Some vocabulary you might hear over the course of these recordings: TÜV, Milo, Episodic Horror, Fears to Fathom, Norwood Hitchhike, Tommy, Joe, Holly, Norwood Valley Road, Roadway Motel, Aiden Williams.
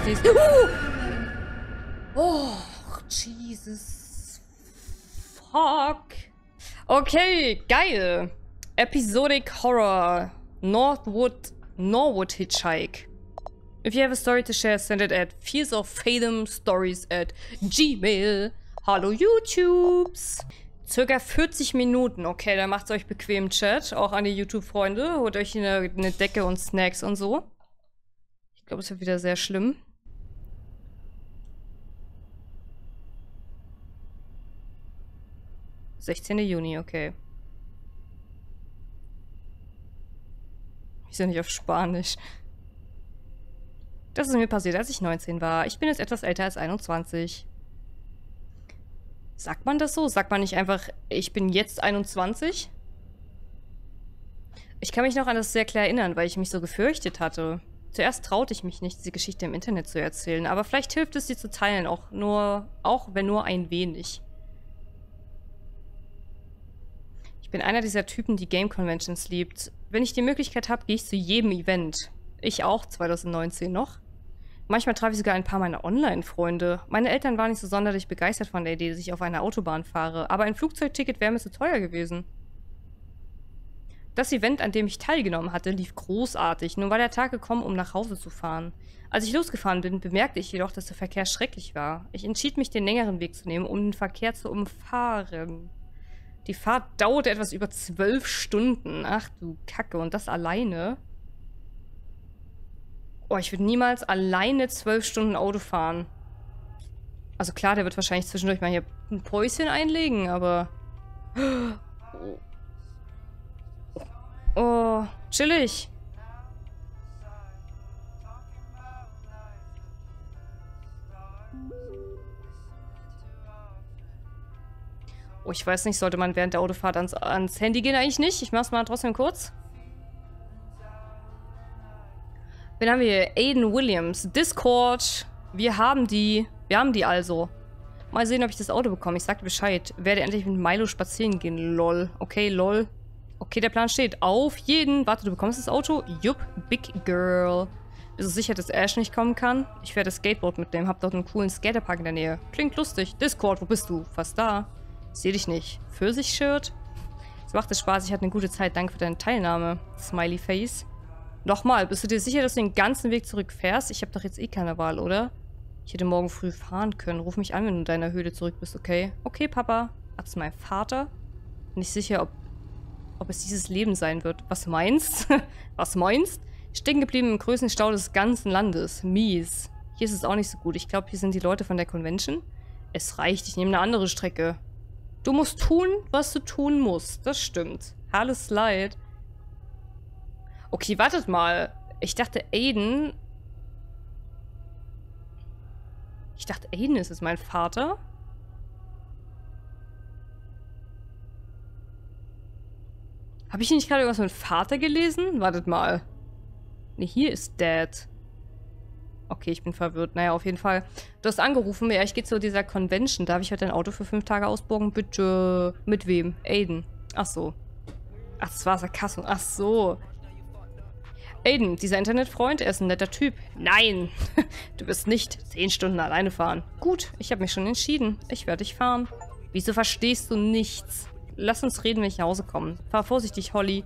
Scheiße, siehst du. Oh, Jesus. Fuck. Okay, geil. Episodic Horror. Norwood Hitchhike. If you have a story to share, send it at fearsoffathomstories@gmail.com. Hallo YouTubes. Circa 40 Minuten. Okay, dann macht's euch bequem, Chat. Auch an die YouTube-Freunde. Holt euch eine Decke und Snacks und so. Ich glaube, es wird wieder sehr schlimm. Juni 16, okay. Ich bin nicht auf Spanisch. Das ist mir passiert, als ich 19 war. Ich bin jetzt etwas älter als 21. Sagt man das so? Sagt man nicht einfach, ich bin jetzt 21? Ich kann mich noch an das sehr klar erinnern, weil ich mich so gefürchtet hatte. Zuerst traute ich mich nicht, diese Geschichte im Internet zu erzählen, aber vielleicht hilft es, sie zu teilen, auch wenn nur ein wenig. Ich bin einer dieser Typen, die Game Conventions liebt. Wenn ich die Möglichkeit habe, gehe ich zu jedem Event. Ich auch, 2019 noch. Manchmal traf ich sogar ein paar meiner Online-Freunde. Meine Eltern waren nicht so sonderlich begeistert von der Idee, dass ich auf einer Autobahn fahre, aber ein Flugzeugticket wäre mir zu teuer gewesen. Das Event, an dem ich teilgenommen hatte, lief großartig. Nun war der Tag gekommen, um nach Hause zu fahren. Als ich losgefahren bin, bemerkte ich jedoch, dass der Verkehr schrecklich war. Ich entschied mich, den längeren Weg zu nehmen, um den Verkehr zu umfahren. Die Fahrt dauerte etwas über 12 Stunden. Ach du Kacke, und das alleine? Oh, ich würde niemals alleine 12 Stunden Auto fahren. Also klar, der wird wahrscheinlich zwischendurch mal hier ein Päuschen einlegen, aber... Oh, chillig. Oh, ich weiß nicht, sollte man während der Autofahrt ans Handy gehen? Eigentlich nicht. Ich mach's mal trotzdem kurz. Wen haben wir hier? Aiden Williams. Discord. Wir haben die. Wir haben die also. Mal sehen, ob ich das Auto bekomme. Ich sagte Bescheid. Werde endlich mit Milo spazieren gehen. Lol. Okay, lol. Okay, der Plan steht. Auf jeden. Warte, du bekommst das Auto? Jupp. Big Girl. Bist du sicher, dass Ash nicht kommen kann? Ich werde das Skateboard mitnehmen. Hab dort einen coolen Skaterpark in der Nähe. Klingt lustig. Discord, wo bist du? Fast da. Seh dich nicht. Pfirsich-Shirt? Es macht es Spaß, ich hatte eine gute Zeit. Danke für deine Teilnahme. Smiley Face. Nochmal, bist du dir sicher, dass du den ganzen Weg zurückfährst? Ich habe doch jetzt eh keine Wahl, oder? Ich hätte morgen früh fahren können. Ruf mich an, wenn du in deiner Höhle zurück bist, okay? Okay, Papa. Hat's mein Vater? Nicht sicher, ob es dieses Leben sein wird. Was meinst? Was meinst? Stecken geblieben im größten Stau des ganzen Landes. Mies. Hier ist es auch nicht so gut. Ich glaube, hier sind die Leute von der Convention. Es reicht, ich nehme eine andere Strecke. Du musst tun, was du tun musst. Das stimmt. Alles leid. Okay, wartet mal. Ich dachte, Aiden ist jetzt mein Vater. Habe ich nicht gerade irgendwas mit Vater gelesen? Wartet mal. Ne, hier ist Dad. Okay, ich bin verwirrt. Naja, auf jeden Fall. Du hast angerufen. Ja, ich gehe zu dieser Convention. Darf ich heute ein Auto für 5 Tage ausborgen? Bitte. Mit wem? Aiden. Ach so. Ach, das war Sarkasmus. Ach so. Aiden, dieser Internetfreund, er ist ein netter Typ. Nein, du wirst nicht 10 Stunden alleine fahren. Gut, ich habe mich schon entschieden. Ich werde dich fahren. Wieso verstehst du nichts? Lass uns reden, wenn ich nach Hause komme. Fahr vorsichtig, Holly.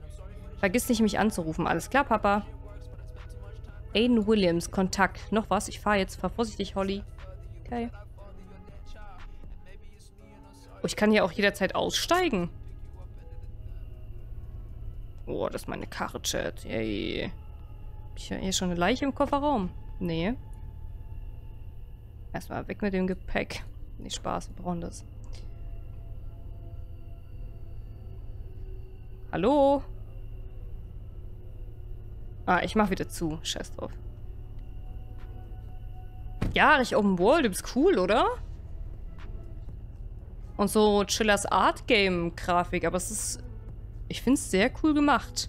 Vergiss nicht, mich anzurufen. Alles klar, Papa. Aiden Williams, Kontakt. Noch was? Ich fahre jetzt. Fahr vorsichtig, Holly. Okay. Oh, ich kann hier auch jederzeit aussteigen. Oh, das ist meine Karre, Chat. Yay. Hab ich hier schon eine Leiche im Kofferraum? Nee. Erstmal weg mit dem Gepäck. Nee, Spaß, wir brauchen das. Hallo? Ah, ich mach wieder zu. Scheiß drauf. Ja, ich Open World. Du bist cool, oder? Und so Chillers Art Game Grafik, aber es ist... Ich finde es sehr cool gemacht.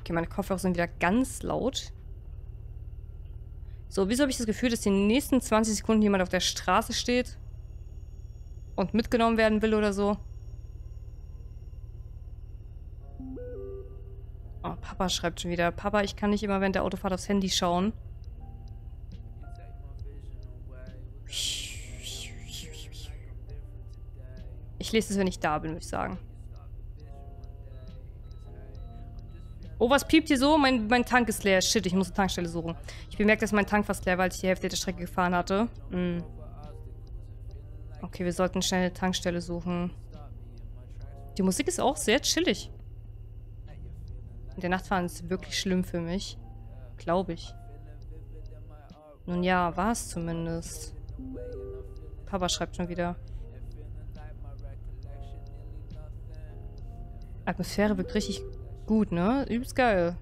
Okay, meine Kopfhörer sind wieder ganz laut. So, wieso habe ich das Gefühl, dass die nächsten 20 Sekunden jemand auf der Straße steht und mitgenommen werden will oder so? Papa schreibt schon wieder. Papa, ich kann nicht immer während der Autofahrt aufs Handy schauen. Ich lese es, wenn ich da bin, würde ich sagen. Oh, was piept hier so? Mein Tank ist leer. Shit, ich muss eine Tankstelle suchen. Ich bemerke, dass mein Tank fast leer war, als ich die Hälfte der Strecke gefahren hatte. Hm. Okay, wir sollten schnell eine Tankstelle suchen. Die Musik ist auch sehr chillig. In der Nachtfahren ist wirklich schlimm für mich. Glaube ich. Nun ja, war es zumindest. Papa schreibt schon wieder. Atmosphäre wirkt richtig gut, ne? Übelst geil.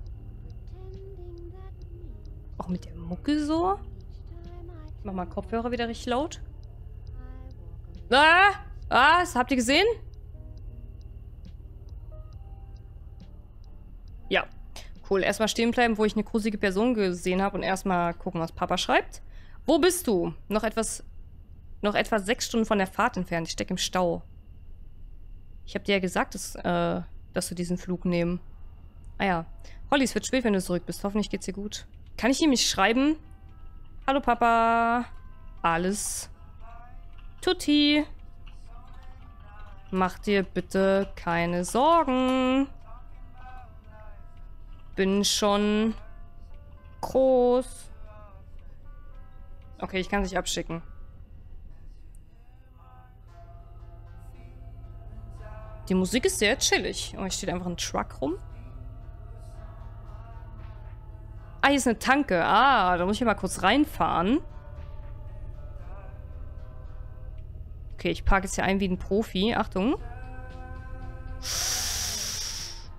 Auch mit der Mucke so? Ich mach mal Kopfhörer wieder richtig laut. Ah! Ah! Habt ihr gesehen? Ja. Cool. Erstmal stehen bleiben, wo ich eine gruselige Person gesehen habe und erstmal gucken, was Papa schreibt. Wo bist du? Noch etwa 6 Stunden von der Fahrt entfernt. Ich stecke im Stau. Ich habe dir ja gesagt, dass du diesen Flug nehmen. Ah ja. Holly, es wird spät, wenn du zurück bist. Hoffentlich geht's dir gut. Kann ich ihm nicht schreiben? Hallo, Papa. Alles. Tutti. Mach dir bitte keine Sorgen. Bin schon groß. Okay, ich kann es nicht abschicken. Die Musik ist sehr chillig. Oh, hier steht einfach ein Truck rum. Ah, hier ist eine Tanke. Ah, da muss ich mal kurz reinfahren. Okay, ich parke jetzt hier ein wie ein Profi. Achtung.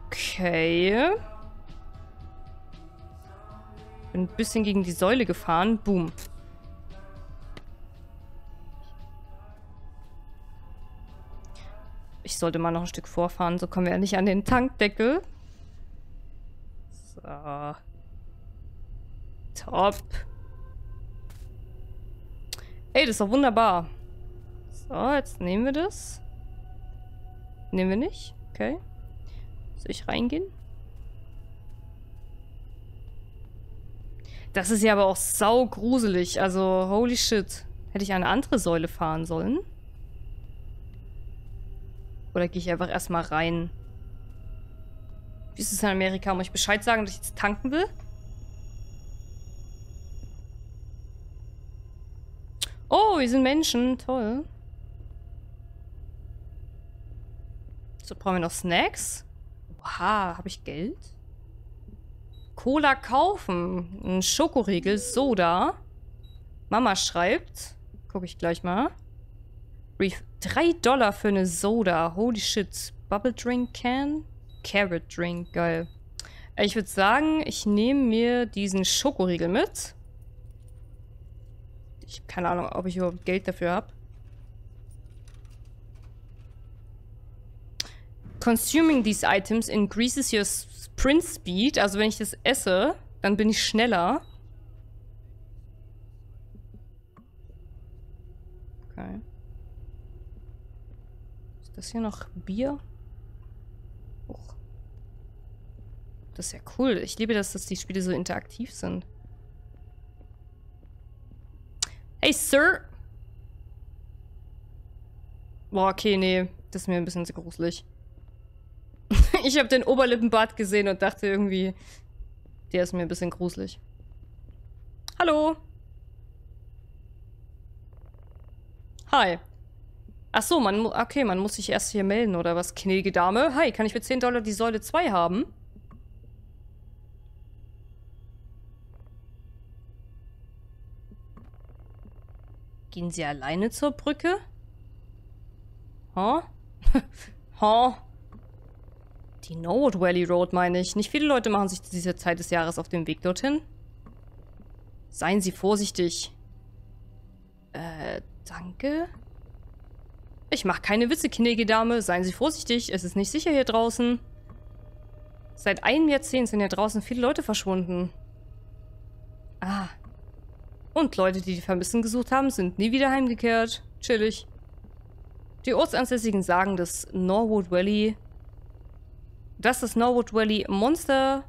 Okay. Bin ein bisschen gegen die Säule gefahren. Boom. Ich sollte mal noch ein Stück vorfahren, so kommen wir ja nicht an den Tankdeckel. So. Top. Ey, das ist doch wunderbar. So, jetzt nehmen wir das. Nehmen wir nicht. Okay. Soll ich reingehen? Das ist ja aber auch saugruselig. Also, holy shit. Hätte ich an eine andere Säule fahren sollen? Oder gehe ich einfach erstmal rein? Wie ist es in Amerika? Muss ich Bescheid sagen, dass ich jetzt tanken will? Oh, hier sind Menschen. Toll. So, brauchen wir noch Snacks? Oha, habe ich Geld? Cola kaufen. Ein Schokoriegel, Soda. Mama schreibt. Gucke ich gleich mal. $3 für eine Soda. Holy shit. Bubble Drink Can? Carrot Drink. Geil. Ich würde sagen, ich nehme mir diesen Schokoriegel mit. Ich habe keine Ahnung, ob ich überhaupt Geld dafür habe. Consuming these items increases your sprint speed. Also wenn ich das esse, dann bin ich schneller. Okay. Das hier noch Bier? Oh. Das ist ja cool. Ich liebe das, dass die Spiele so interaktiv sind. Hey, Sir! Boah, okay, nee. Das ist mir ein bisschen zu gruselig. Ich habe den Oberlippenbart gesehen und dachte irgendwie, der ist mir ein bisschen gruselig. Hallo! Hi! Ach so, man muss sich erst hier melden, oder was? Gnädige Dame. Hi, kann ich für $10 die Säule 2 haben? Gehen Sie alleine zur Brücke? Ha? Ha? Die Norwood Valley Road, meine ich. Nicht viele Leute machen sich zu dieser Zeit des Jahres auf den Weg dorthin. Seien Sie vorsichtig. Danke. Ich mache keine Witze, gnädige Dame. Seien Sie vorsichtig. Es ist nicht sicher hier draußen. Seit einem Jahrzehnt sind hier draußen viele Leute verschwunden. Ah. Und Leute, die Vermissten gesucht haben, sind nie wieder heimgekehrt. Chillig. Die Ortsansässigen sagen, dass das Norwood Valley Monster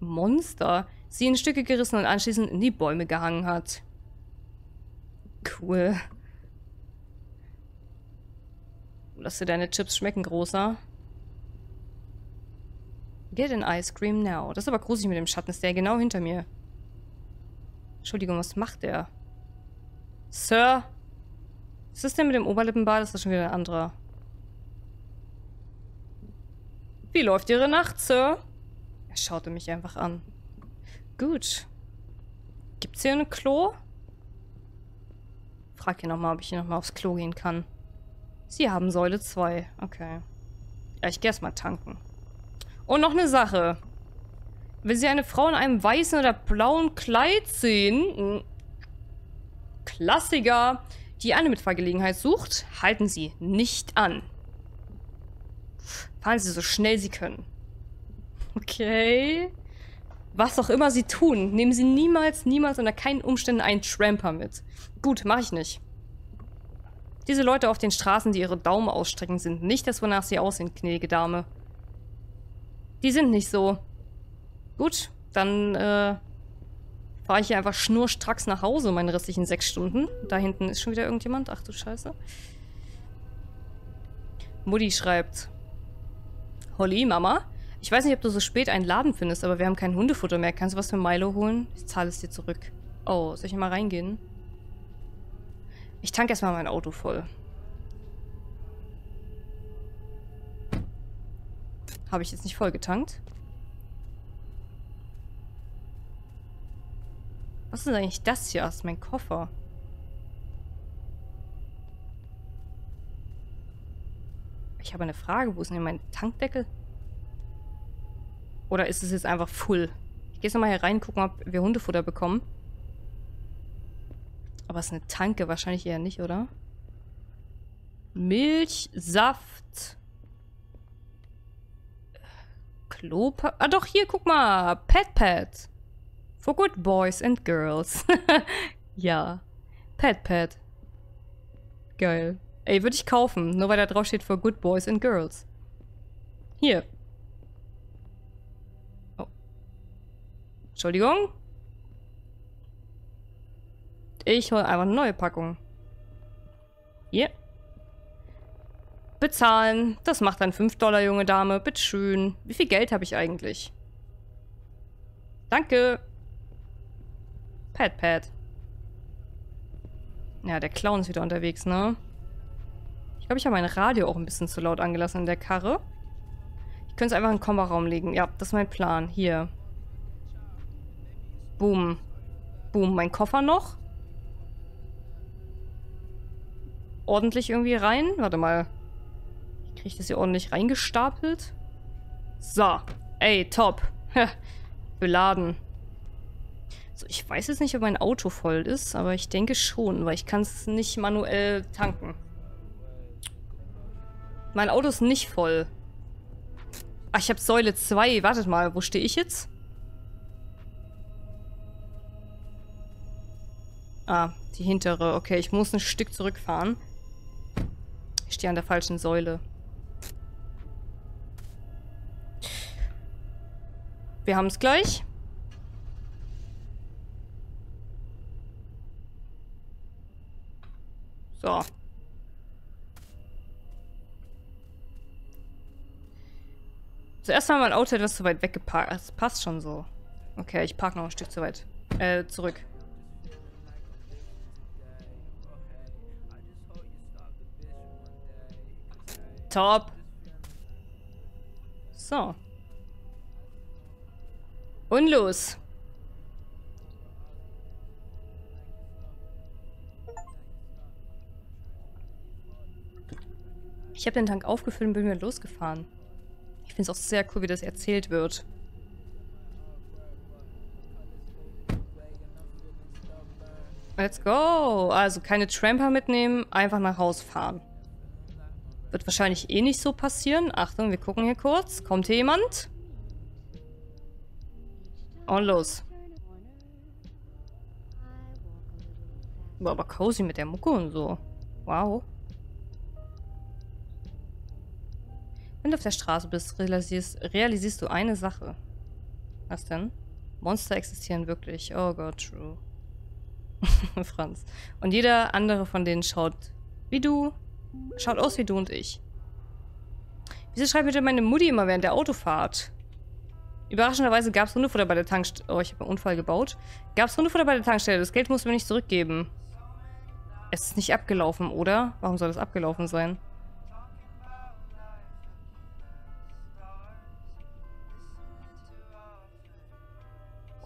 Monster sie in Stücke gerissen und anschließend in die Bäume gehangen hat. Cool. Lass dir deine Chips schmecken, Großer. Get an ice cream now. Das ist aber gruselig mit dem Schatten. Ist der genau hinter mir? Entschuldigung, was macht der? Sir? Ist das der mit dem Oberlippenbart? Ist das schon wieder ein anderer? Wie läuft Ihre Nacht, Sir? Er schaute mich einfach an. Gut. Gibt's hier ein Klo? Frag ihn nochmal, ob ich hier nochmal aufs Klo gehen kann. Sie haben Säule 2. Okay. Ja, ich gehe erstmal tanken. Und noch eine Sache. Wenn Sie eine Frau in einem weißen oder blauen Kleid sehen... Klassiker! Die eine Mitfahrgelegenheit sucht, halten Sie nicht an. Fahren Sie so schnell Sie können. Okay. Was auch immer Sie tun, nehmen Sie niemals, niemals unter keinen Umständen einen Tramper mit. Gut, mache ich nicht. Diese Leute auf den Straßen, die ihre Daumen ausstrecken, sind nicht das, wonach sie aussehen, gnädige Dame. Die sind nicht so. Gut, dann fahre ich hier einfach schnurstracks nach Hause, meine restlichen 6 Stunden. Da hinten ist schon wieder irgendjemand. Ach du Scheiße. Mutti schreibt. Holly, Mama, ich weiß nicht, ob du so spät einen Laden findest, aber wir haben kein Hundefutter mehr. Kannst du was für Milo holen? Ich zahle es dir zurück. Oh, soll ich mal reingehen? Ich tanke erstmal mein Auto voll. Habe ich jetzt nicht voll getankt? Was ist eigentlich das hier? Das ist mein Koffer. Ich habe eine Frage. Wo ist denn mein Tankdeckel? Oder ist es jetzt einfach full? Ich gehe jetzt nochmal hier rein, gucken, ob wir Hundefutter bekommen. Aber es ist eine Tanke, wahrscheinlich eher nicht, oder? Milch, Saft, Klopapier. Ah doch, hier, guck mal. Pet Pet. For good boys and girls. Ja. Pet Pet. Geil. Ey, würde ich kaufen. Nur weil da drauf steht for good boys and girls. Hier. Oh. Entschuldigung. Ich hole einfach eine neue Packung. Hier. Yeah. Bezahlen. Das macht dann 5 Dollar, junge Dame. Bitteschön. Wie viel Geld habe ich eigentlich? Danke. Pat, Pat. Ja, der Clown ist wieder unterwegs, ne? Ich glaube, ich habe mein Radio auch ein bisschen zu laut angelassen in der Karre. Ich könnte es einfach in den Komma-Raum legen. Ja, das ist mein Plan. Hier. Boom. Boom. Mein Koffer noch. Ordentlich irgendwie rein. Warte mal. Ich kriege das hier ordentlich reingestapelt. So. Ey, top. Beladen. So, ich weiß jetzt nicht, ob mein Auto voll ist, aber ich denke schon, weil ich kann es nicht manuell tanken. Mein Auto ist nicht voll. Ach, ich habe Säule 2. Wartet mal, wo stehe ich jetzt? Ah, die hintere. Okay, ich muss ein Stück zurückfahren. Ich stehe an der falschen Säule. Wir haben es gleich. So. Zuerst war mein Auto etwas zu weit weggeparkt. Das passt schon so. Okay, ich parke noch ein Stück zu weit. Zurück. Top. So. Und los. Ich habe den Tank aufgefüllt und bin wieder losgefahren. Ich finde es auch sehr cool, wie das erzählt wird. Let's go. Also keine Tramper mitnehmen, einfach nach Hause fahren. Wird wahrscheinlich eh nicht so passieren. Achtung, wir gucken hier kurz. Kommt hier jemand? Und los. War aber cozy mit der Mucke und so. Wow. Wenn du auf der Straße bist, realisierst du eine Sache. Was denn? Monster existieren wirklich. Oh Gott, true. Franz. Und jeder andere von denen schaut wie du, schaut aus wie du und ich. Wieso schreibt bitte meine Mutti immer während der Autofahrt? Überraschenderweise gab es Hundefutter bei der Tankstelle. Oh, ich habe einen Unfall gebaut. Gab es Hundefutter bei der Tankstelle. Das Geld mussten wir nicht zurückgeben. Es ist nicht abgelaufen, oder? Warum soll das abgelaufen sein?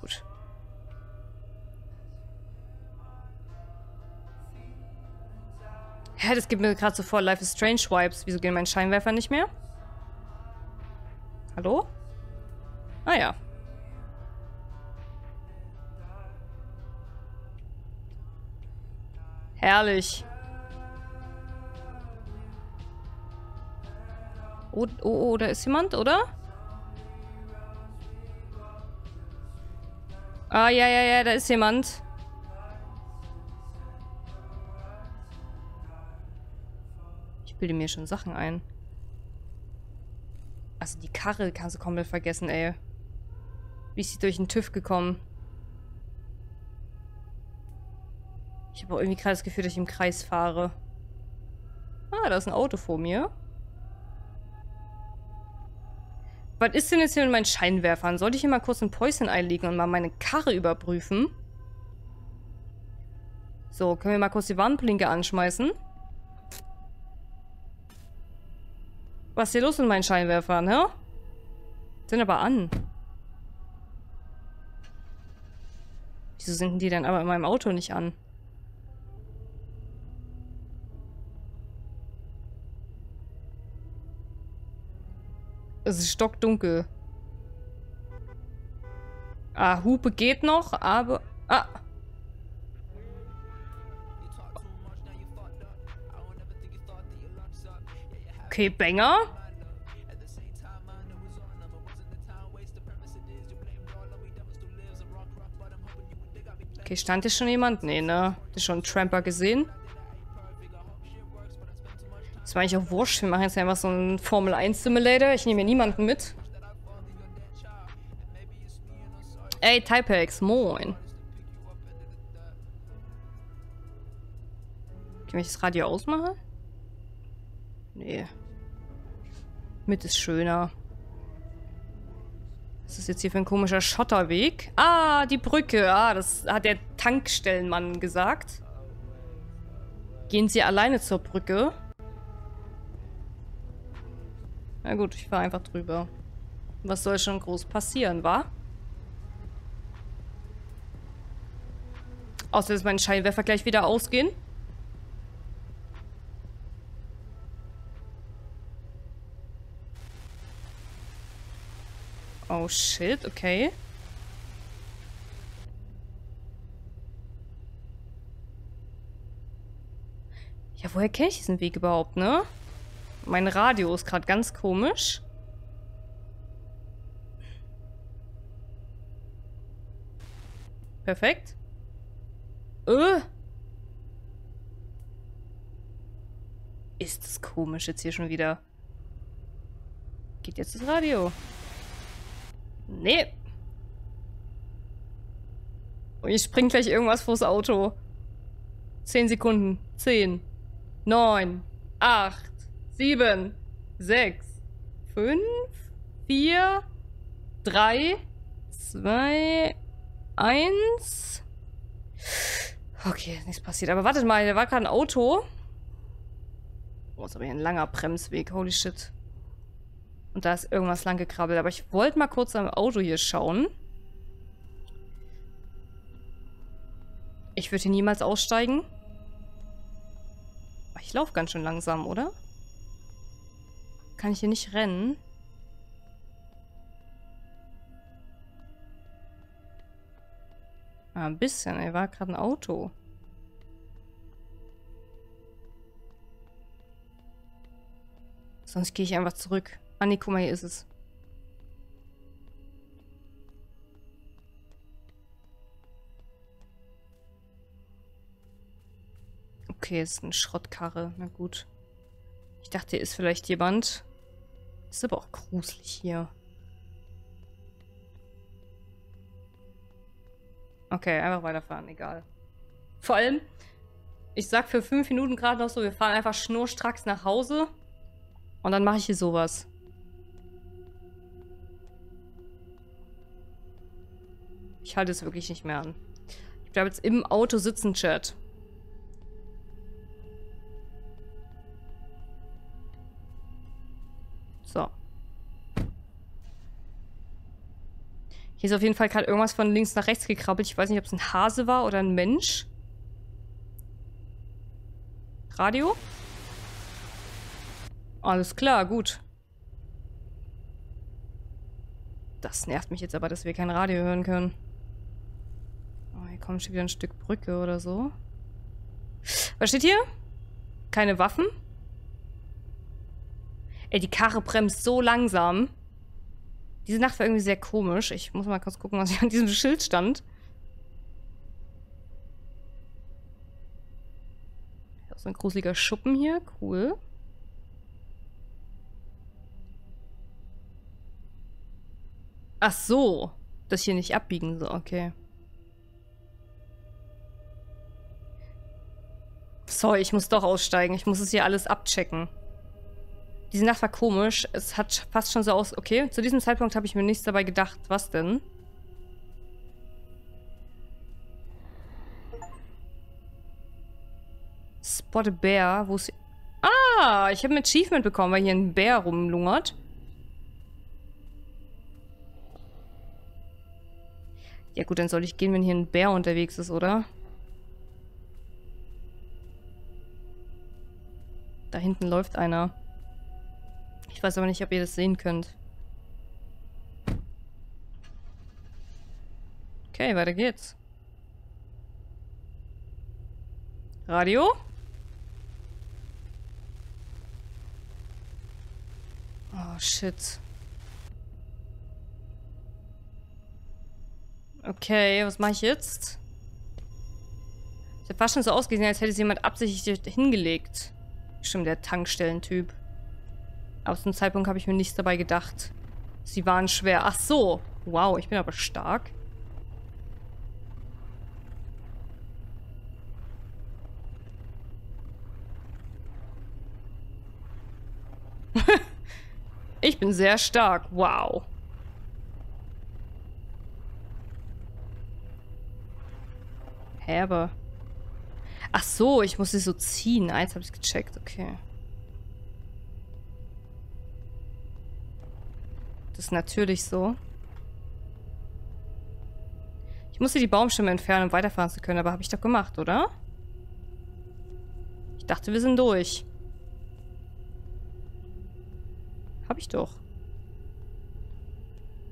Gut. Hä, das gibt mir gerade so vor Life is Strange Vibes. Wieso gehen meine Scheinwerfer nicht mehr? Hallo? Ah ja. Herrlich. Oh, da ist jemand, oder? Ah, ja, da ist jemand. Ich bilde mir schon Sachen ein. Also die Karre kannst du komplett vergessen, ey. Wie ist sie durch den TÜV gekommen? Ich habe auch irgendwie gerade das Gefühl, dass ich im Kreis fahre. Ah, da ist ein Auto vor mir. Was ist denn jetzt hier mit meinen Scheinwerfern? Sollte ich hier mal kurz ein Päuschen einlegen und mal meine Karre überprüfen? So, können wir mal kurz die Warnblinker anschmeißen? Was ist hier los mit meinen Scheinwerfern, hä? Sind aber an. Wieso sind die denn aber in meinem Auto nicht an? Es ist stockdunkel. Ah, Hupe geht noch, aber... Ah! Okay, Banger. Okay, stand hier schon jemand? Nee, ne? Hast du schon einen Tramper gesehen? Das war eigentlich auch wurscht. Wir machen jetzt einfach so einen Formel-1-Simulator. Ich nehme hier niemanden mit. Ey, Typex, moin. Kann ich das Radio ausmachen? Nee. Mit ist schöner. Was ist jetzt hier für ein komischer Schotterweg? Ah, die Brücke. Ah, das hat der Tankstellenmann gesagt. Gehen Sie alleine zur Brücke? Na gut, ich fahre einfach drüber. Was soll schon groß passieren, wa? Außer, dass mein Scheinwerfer gleich wieder ausgehen. Oh shit, okay. Ja, woher kenne ich diesen Weg überhaupt, ne? Mein Radio ist gerade ganz komisch. Perfekt. Ist das komisch jetzt hier schon wieder? Geht jetzt das Radio? Nee. Und ich springe gleich irgendwas vors Auto. 10 Sekunden. 10, 9, 8. 7, 6, 5, 4, 3, 2, 1. Okay, nichts passiert. Aber wartet mal, da war gerade ein Auto. Oh, ist aber hier ein langer Bremsweg. Holy shit. Und da ist irgendwas lang gekrabbelt. Aber ich wollte mal kurz am Auto hier schauen. Ich würde hier niemals aussteigen. Ich laufe ganz schön langsam, oder? Kann ich hier nicht rennen? Ah, ein bisschen, ey. War gerade ein Auto. Sonst gehe ich einfach zurück. Ah, nee, guck mal, hier ist es. Okay, ist eine Schrottkarre. Na gut. Ich dachte, hier ist vielleicht jemand. Ist aber auch gruselig hier. Okay, einfach weiterfahren, egal. Vor allem, ich sag für 5 Minuten gerade noch so, wir fahren einfach schnurstracks nach Hause. Und dann mache ich hier sowas. Ich halte es wirklich nicht mehr an. Ich bleibe jetzt im Auto sitzen, Chat. So. Hier ist auf jeden Fall gerade irgendwas von links nach rechts gekrabbelt. Ich weiß nicht, ob es ein Hase war oder ein Mensch. Radio? Alles klar, gut. Das nervt mich jetzt aber, dass wir kein Radio hören können. Oh, hier kommt schon wieder ein Stück Brücke oder so. Was steht hier? Keine Waffen? Ey, die Karre bremst so langsam. Diese Nacht war irgendwie sehr komisch. Ich muss mal kurz gucken, was hier an diesem Schild stand. So ein gruseliger Schuppen hier. Cool. Ach so. Das hier nicht abbiegen soll. Okay. Sorry, ich muss doch aussteigen. Ich muss es hier alles abchecken. Diese Nacht war komisch. Es hat fast schon so aus... Okay, zu diesem Zeitpunkt habe ich mir nichts dabei gedacht. Was denn? Spot a Bear. Wo ist... Ah, ich habe ein Achievement bekommen, weil hier ein Bär rumlungert. Ja gut, dann soll ich gehen, wenn hier ein Bär unterwegs ist, oder? Da hinten läuft einer. Ich weiß aber nicht, ob ihr das sehen könnt. Okay, weiter geht's. Radio? Oh, shit. Okay, was mache ich jetzt? Es hat fast schon so ausgesehen, als hätte es jemand absichtlich hingelegt. Stimmt, der Tankstellentyp. Aber zu dem Zeitpunkt habe ich mir nichts dabei gedacht. Sie waren schwer. Ach so. Wow, ich bin aber stark. Ich bin sehr stark. Wow. Hä, aber... Ach so, ich muss sie so ziehen. Ah, jetzt habe ich es gecheckt. Okay. Das ist natürlich so. Ich musste die Baumstämme entfernen, um weiterfahren zu können, aber habe ich doch gemacht, oder? Ich dachte, wir sind durch. Hab ich doch.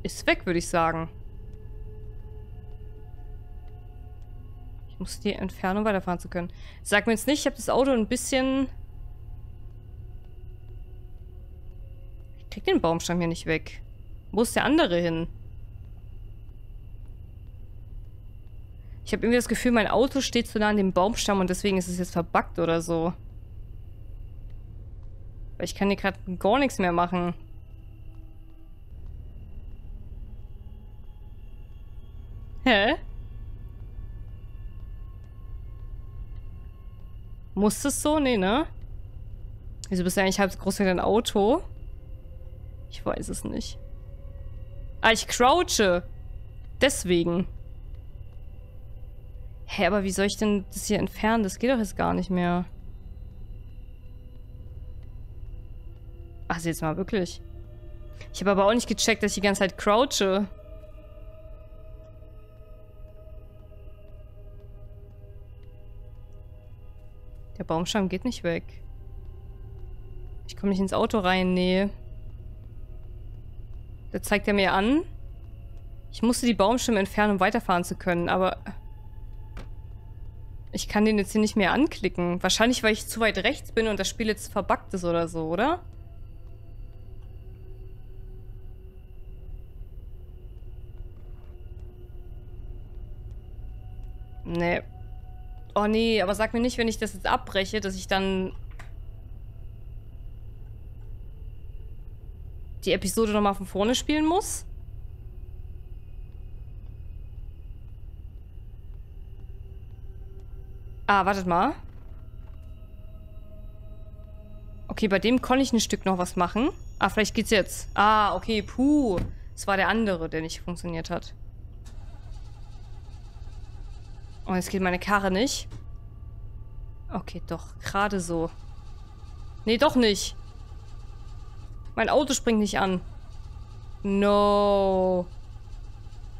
Ist weg, würde ich sagen. Ich muss die entfernen, um weiterfahren zu können. Sag mir jetzt nicht, ich habe das Auto ein bisschen... Ich krieg den Baumstamm hier nicht weg. Wo ist der andere hin? Ich habe irgendwie das Gefühl, mein Auto steht zu nah an dem Baumstamm und deswegen ist es jetzt verbuggt oder so. Weil ich kann hier gerade gar nichts mehr machen. Hä? Muss das so? Nee, ne? Wieso bist du eigentlich halb so groß wie dein Auto? Ich weiß es nicht. Ah, ich crouche. Deswegen. Hä, aber wie soll ich denn das hier entfernen? Das geht doch jetzt gar nicht mehr. Ach, jetzt mal wirklich. Ich habe aber auch nicht gecheckt, dass ich die ganze Zeit crouche. Der Baumstamm geht nicht weg. Ich komme nicht ins Auto rein, nee. Da zeigt er mir an. Ich musste die Baumstämme entfernen, um weiterfahren zu können, aber... Ich kann den jetzt hier nicht mehr anklicken. Wahrscheinlich, weil ich zu weit rechts bin und das Spiel jetzt verbuggt ist oder so, oder? Nee. Oh nee, aber sag mir nicht, wenn ich das jetzt abbreche, dass ich dann... die Episode nochmal von vorne spielen muss? Ah, wartet mal. Okay, bei dem konnte ich ein Stück noch was machen. Ah, vielleicht geht's jetzt. Ah, okay, puh. Es war der andere, der nicht funktioniert hat. Oh, jetzt geht meine Karre nicht. Okay, doch. Gerade so. Nee, doch nicht. Mein Auto springt nicht an. No.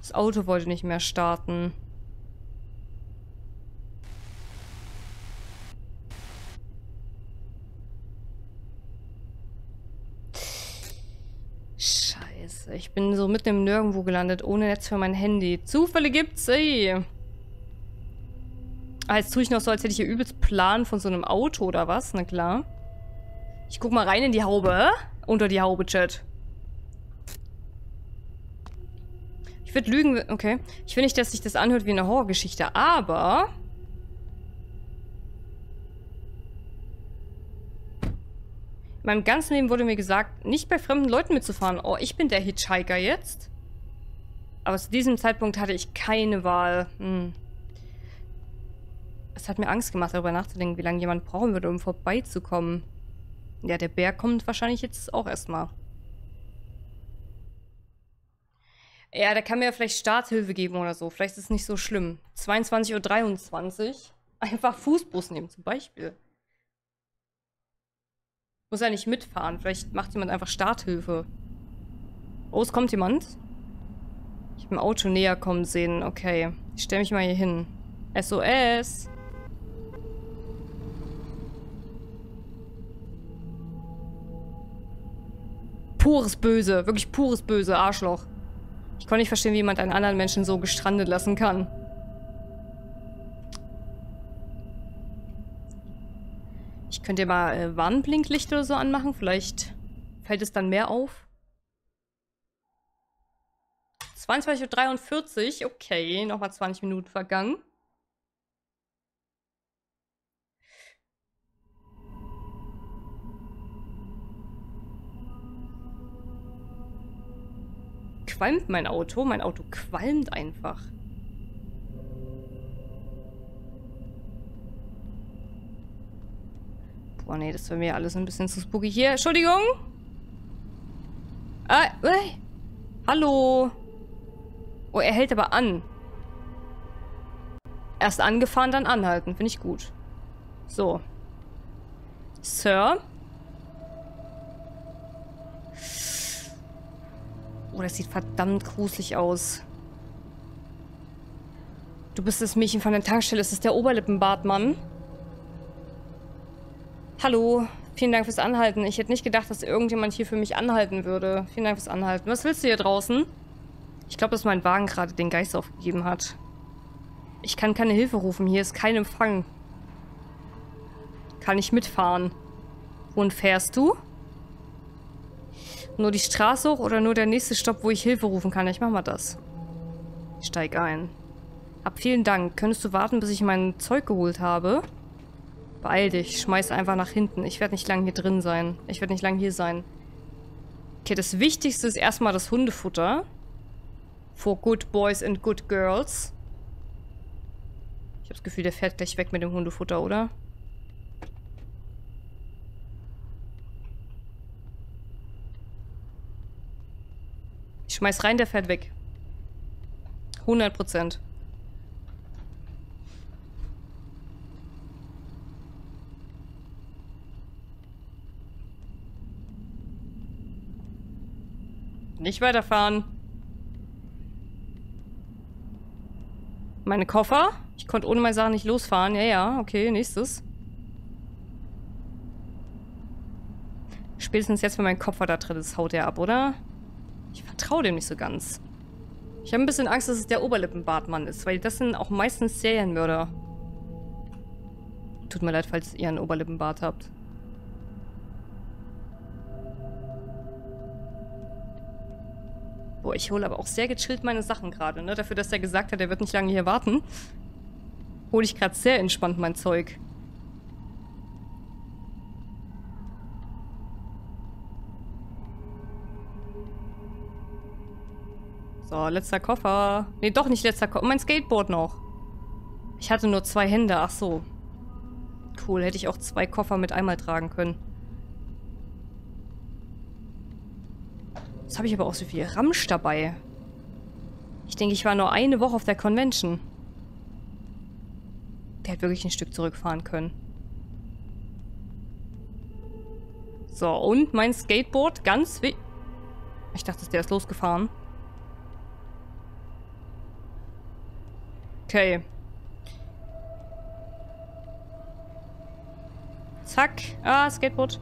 Das Auto wollte nicht mehr starten. Scheiße. Ich bin so mitten im Nirgendwo gelandet, ohne Netz für mein Handy. Zufälle gibt's, ey. Ah, jetzt tue ich noch so, als hätte ich hier übelst Plan von so einem Auto oder was. Na klar. Ich guck mal rein in die Haube. Unter die Haube, Chat. Ich würde lügen... Okay. Ich will nicht, dass sich das anhört wie eine Horrorgeschichte, aber... In meinem ganzen Leben wurde mir gesagt, nicht bei fremden Leuten mitzufahren. Oh, ich bin der Hitchhiker jetzt. Aber zu diesem Zeitpunkt hatte ich keine Wahl. Hm. Es hat mir Angst gemacht, darüber nachzudenken, wie lange jemand brauchen würde, um vorbeizukommen. Ja, der Bär kommt wahrscheinlich jetzt auch erstmal. Ja, der kann mir vielleicht Starthilfe geben oder so. Vielleicht ist es nicht so schlimm. 22:23 Uhr. Einfach Fußbus nehmen zum Beispiel. Muss ja nicht mitfahren. Vielleicht macht jemand einfach Starthilfe. Oh, es kommt jemand. Ich habe ein Auto näher kommen sehen. Okay, ich stelle mich mal hier hin. SOS. Pures Böse. Wirklich pures Böse. Arschloch. Ich konnte nicht verstehen, wie jemand einen anderen Menschen so gestrandet lassen kann. Ich könnte ja mal Warnblinklicht oder so anmachen. Vielleicht fällt es dann mehr auf. 22:43 Uhr. Okay, nochmal 20 Minuten vergangen. Qualmt mein Auto? Mein Auto qualmt einfach. Boah, nee, das war mir alles ein bisschen zu spooky hier. Entschuldigung! Ah, hey. Hallo! Oh, er hält aber an. Erst angefahren, dann anhalten. Finde ich gut. So. Sir? Oh, das sieht verdammt gruselig aus. Du bist das Mädchen von der Tankstelle. Es ist der Oberlippenbartmann. Hallo. Vielen Dank fürs Anhalten. Ich hätte nicht gedacht, dass irgendjemand hier für mich anhalten würde. Vielen Dank fürs Anhalten. Was willst du hier draußen? Ich glaube, dass mein Wagen gerade den Geist aufgegeben hat. Ich kann keine Hilfe rufen. Hier ist kein Empfang. Kann ich mitfahren. Wohin fährst du? Nur die Straße hoch oder nur der nächste Stopp, wo ich Hilfe rufen kann? Ich mach mal das. Ich steig ein. Hab vielen Dank. Könntest du warten, bis ich mein Zeug geholt habe? Beeil dich. Schmeiß einfach nach hinten. Ich werde nicht lange hier drin sein. Ich werde nicht lange hier sein. Okay, das Wichtigste ist erstmal das Hundefutter. For good boys and good girls. Ich habe das Gefühl, der fährt gleich weg mit dem Hundefutter, oder? Ich schmeiß rein, der fährt weg. 100%. Nicht weiterfahren. Meine Koffer? Ich konnte ohne meine Sachen nicht losfahren. Ja, ja, okay, nächstes. Spätestens jetzt, wenn mein Koffer da drin ist, haut er ab, oder? Ich vertraue dem nicht so ganz. Ich habe ein bisschen Angst, dass es der Oberlippenbartmann ist, weil das sind auch meistens Serienmörder. Tut mir leid, falls ihr einen Oberlippenbart habt. Boah, ich hole aber auch sehr gechillt meine Sachen gerade, ne? Dafür, dass er gesagt hat, er wird nicht lange hier warten, hole ich gerade sehr entspannt mein Zeug. So, letzter Koffer. Nee, doch nicht letzter Koffer. Mein Skateboard noch. Ich hatte nur 2 Hände. Ach so. cool. Hätte ich auch 2 Koffer mit einmal tragen können. Jetzt habe ich aber auch so viel Ramsch dabei. Ich denke, ich war nur 1 Woche auf der Convention. Der hätte wirklich ein Stück zurückfahren können. So, und mein Skateboard, ganz wichtig. Ich dachte, der ist losgefahren. Okay. Zack. Ah, Skateboard.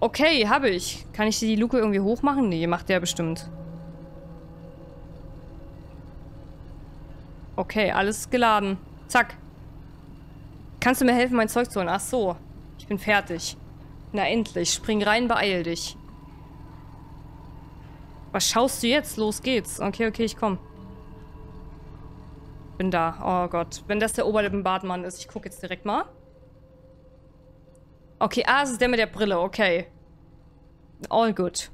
Okay, habe ich. Kann ich die Luke irgendwie hochmachen? Nee, macht der bestimmt. Okay, alles geladen. Zack. Kannst du mir helfen, mein Zeug zu holen? Ach so. Ich bin fertig. Na endlich. Spring rein, beeil dich. Was schaust du jetzt? Los geht's. Okay, okay, ich komm. Bin da. Oh Gott. Wenn das der Oberlippenbartmann ist. Ich guck jetzt direkt mal. Okay, ah, es ist der mit der Brille. Okay. All good.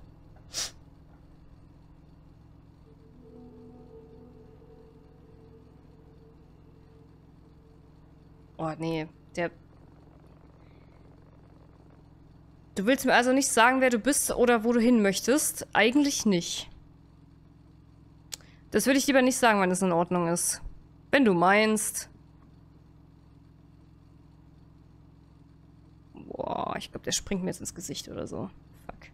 Oh, nee. Der... Du willst mir also nicht sagen, wer du bist oder wo du hin möchtest? Eigentlich nicht. Das würde ich lieber nicht sagen, wenn es in Ordnung ist. Wenn du meinst. Boah, ich glaube, der springt mir jetzt ins Gesicht oder so. Fuck.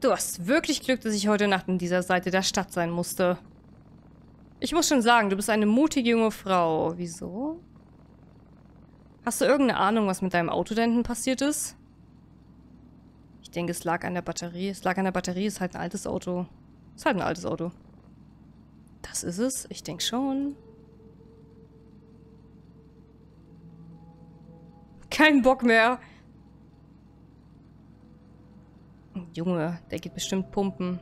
Du hast wirklich Glück, dass ich heute Nacht an dieser Seite der Stadt sein musste. Ich muss schon sagen, du bist eine mutige junge Frau. Wieso? Hast du irgendeine Ahnung, was mit deinem Auto da hinten passiert ist? Ich denke, es lag an der Batterie. Es lag an der Batterie, ist halt ein altes Auto. Ist halt ein altes Auto. Das ist es? Ich denke schon. Kein Bock mehr. Junge, der geht bestimmt pumpen.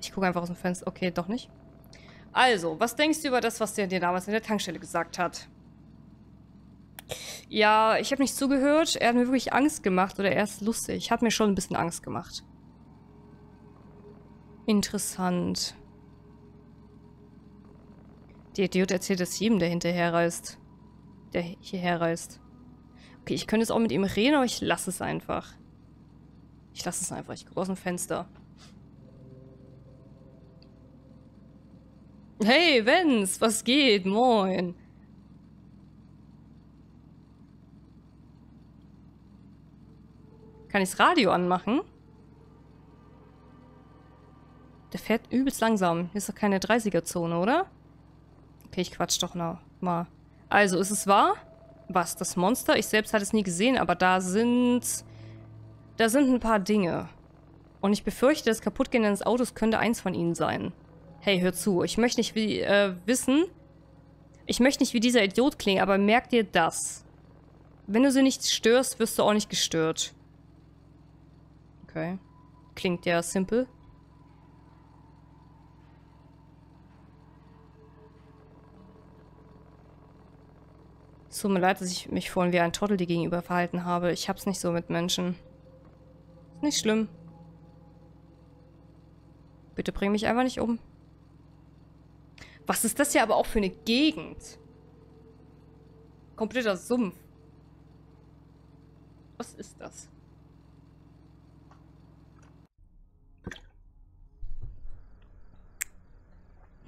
Ich gucke einfach aus dem Fenster. Okay, doch nicht. Also, was denkst du über das, was der dir damals in der Tankstelle gesagt hat? Ja, ich habe nicht zugehört. Er hat mir wirklich Angst gemacht. Oder er ist lustig. Hat mir schon ein bisschen Angst gemacht. Interessant. Der Idiot erzählt es jedem, der hinterherreist. Der hierherreist. Okay, ich könnte jetzt auch mit ihm reden, aber ich lasse es einfach. Ich lasse es einfach. Ich gucke aus dem Fenster. Hey, Vance, was geht? Moin. Kann ich das Radio anmachen? Der fährt übelst langsam. Hier ist doch keine 30er-Zone, oder? Okay, ich quatsch doch noch mal. Also, ist es wahr? Was, das Monster? Ich selbst hatte es nie gesehen, aber da sind ein paar Dinge. Und ich befürchte, das Kaputtgehen eines Autos könnte eins von ihnen sein. Hey, hör zu. Ich möchte nicht wie, Ich möchte nicht wie dieser Idiot klingen, aber merk dir das. Wenn du sie nicht störst, wirst du auch nicht gestört. Okay. Klingt ja simpel. Es tut mir leid, dass ich mich vorhin wie ein Trottel dir gegenüber verhalten habe. Ich hab's nicht so mit Menschen. Ist nicht schlimm. Bitte bring mich einfach nicht um. Was ist das hier aber auch für eine Gegend? Kompletter Sumpf. Was ist das?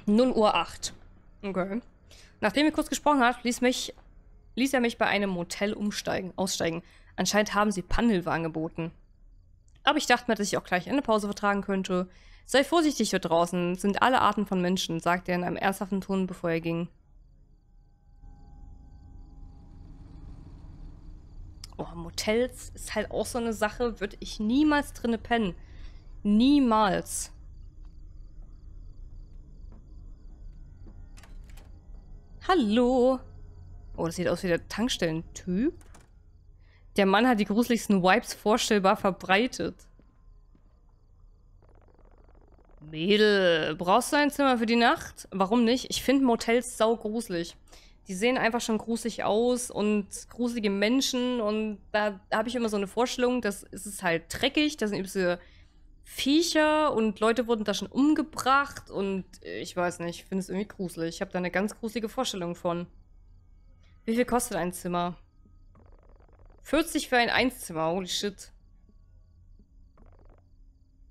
(0:08 Uhr. Okay. Nachdem er kurz gesprochen hat, ließ er mich bei einem Motel aussteigen. Anscheinend haben sie Panhilfe angeboten. Aber ich dachte mir, dass ich auch gleich eine Pause vertragen könnte. Sei vorsichtig dort draußen, sind alle Arten von Menschen, sagte er in einem ernsthaften Ton, bevor er ging. Oh, Motels ist halt auch so eine Sache, würde ich niemals drinne pennen. Niemals. Hallo. Oh, das sieht aus wie der Tankstellentyp. Der Mann hat die gruseligsten Vibes vorstellbar verbreitet. Mädel, brauchst du ein Zimmer für die Nacht? Warum nicht? Ich finde Motels saugruselig. Die sehen einfach schon gruselig aus und gruselige Menschen. Und da habe ich immer so eine Vorstellung, das ist halt dreckig, da sind übelste Viecher und Leute wurden da schon umgebracht und ich weiß nicht, ich finde es irgendwie gruselig. Ich habe da eine ganz gruselige Vorstellung von. Wie viel kostet ein Zimmer? 40 für ein Einzimmer, holy shit.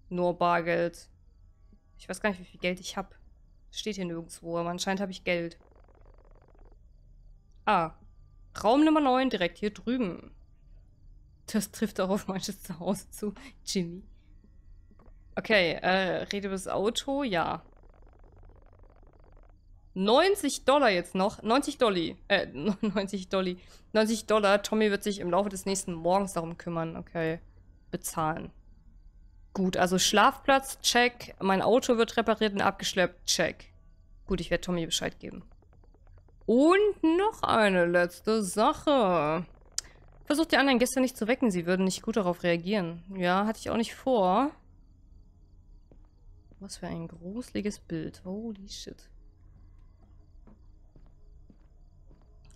Nur Bargeld. Ich weiß gar nicht, wie viel Geld ich habe. Steht hier nirgendwo, aber anscheinend habe ich Geld. Ah, Raum Nummer 9 direkt hier drüben. Das trifft auch auf manches Zuhause zu. Jimmy. Okay, rede über das Auto, ja. 90 Dollar jetzt noch. 90 Dollar. Tommy wird sich im Laufe des nächsten Morgens darum kümmern. Okay, bezahlen. Gut, also Schlafplatz, check. Mein Auto wird repariert und abgeschleppt, check. Gut, ich werde Tommy Bescheid geben. Und noch eine letzte Sache. Versucht die anderen Gäste nicht zu wecken. Sie würden nicht gut darauf reagieren. Ja, hatte ich auch nicht vor. Was für ein gruseliges Bild. Holy shit.